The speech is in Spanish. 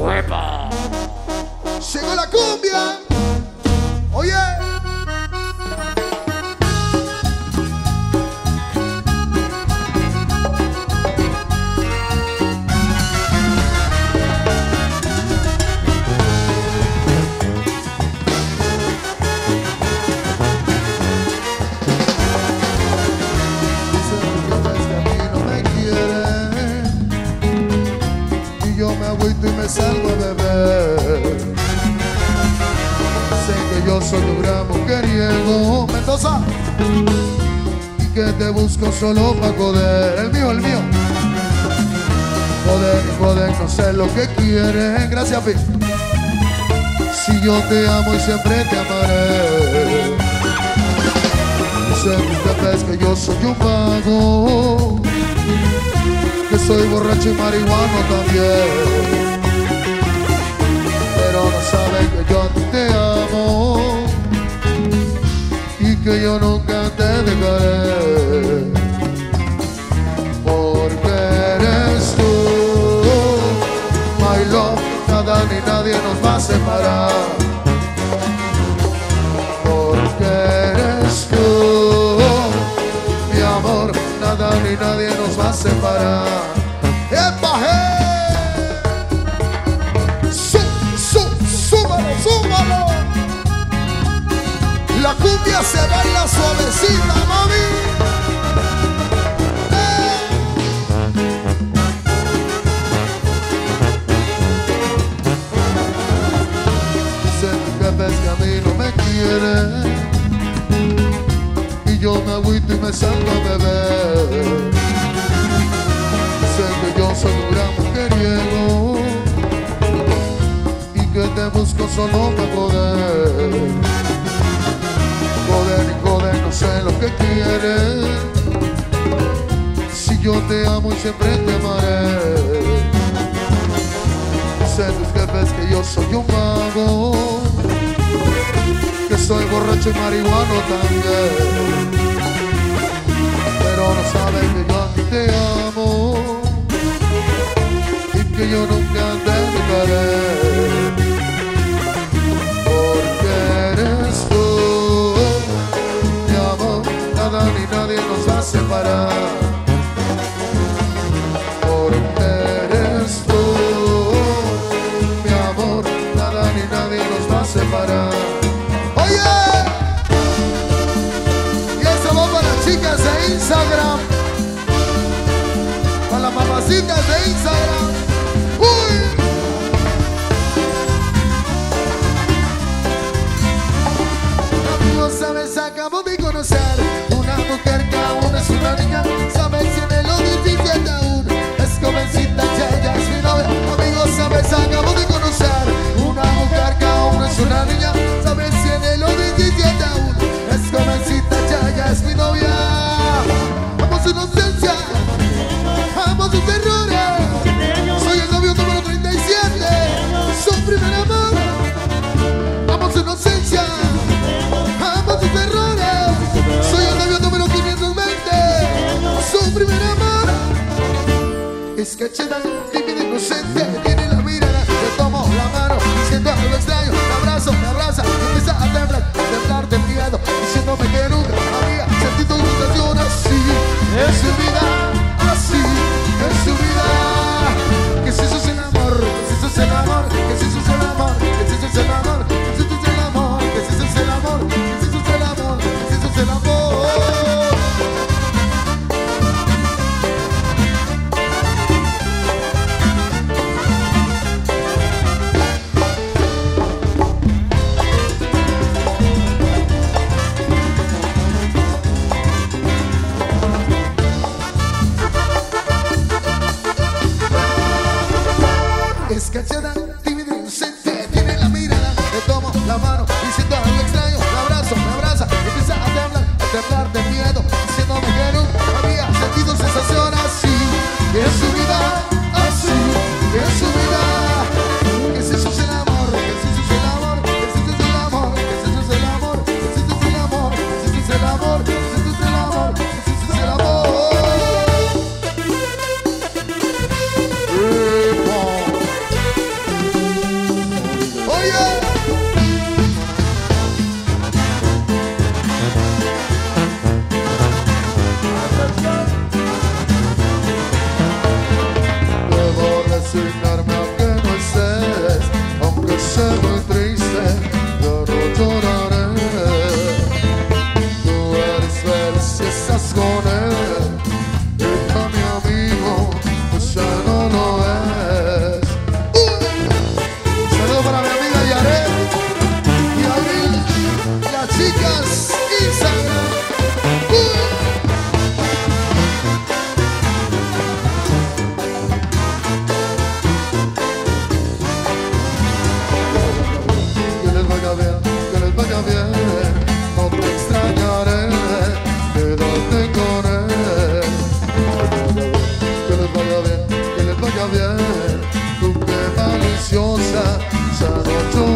¡Huepa! ¡Llegó la cumbia! ¡Oye! Me salgo a beber. Sé que yo soy un gran mujeriego, Mendoza, y que te busco solo para joder. El mío. Joder, no sé lo que quieres. Gracias, Pi. Si yo te amo y siempre te amaré. Sé muchas veces que yo soy un vago, que soy borracho y marihuano también. Sabes que yo te amo y que yo nunca te dejaré, porque eres tú, my love. Nada ni nadie nos va a separar, porque eres tú, mi amor. Nada ni nadie nos va a separar. ¡Epa, hey! ¡Súbalo! La cumbia se baila suavecita, mami. Sé que ves que a mí no me quieres, y yo me agüito y me salgo a beber. Sé que yo soy un gran mujeriego, que te busco solo para poder. Joder, no sé lo que quieres. Si yo te amo y siempre te amaré. Sé tus jefes que yo soy un vago, que soy borracho y marihuano también. Pero no sabes que yo a ti te amo y que yo nunca te dejaré. Nadie nos va a separar, porque eres tú, mi amor. Nada ni nadie nos va a separar. ¡Oye! Y eso va para las chicas de Instagram, para las mamacitas de Instagram. ¡Uy! Sabes, acabo de conocer una mujer que aún es una niña. Sabes, tiene los 17 aún, es jovencita y ella es mi novia. Amigos, sabes, acabo de conocer una mujer que aún es una niña. Sabes, tiene los 17 aún, es jovencita y ella es mi novia. Amo su inocencia, amo sus errores. Soy el novio número 37, su primer amor. Amo su inocencia, amo tus errores. Soy el novio número 520, su primer amor. Es cacheta, tímida, inocente, tiene la mirada. Te tomo la mano, siento algo extraño. Me abraza, empieza a temblar de miedo, diciéndome que nunca había sentido una sensación así en su vida, así en su vida. Que si eso es el amor, que si eso es el amor, que si eso es el amor, que si eso es el amor, que si eso es el amor, que si eso es el amor. Es cachada, tímida, inocente, tiene la mirada. Le tomo la mano y siento algo extraño. Me abraza, empieza a temblar de miedo, diciéndome que nunca había sentido sensación así en su vida, así en su vida. Que si eso es el amor, que si eso es el amor, que si eso es el amor, que si eso es el amor, que si eso es el amor, que si eso es el amor, que si eso es el amor, que si eso es el amor. tu piedad maliciosa, sanó tu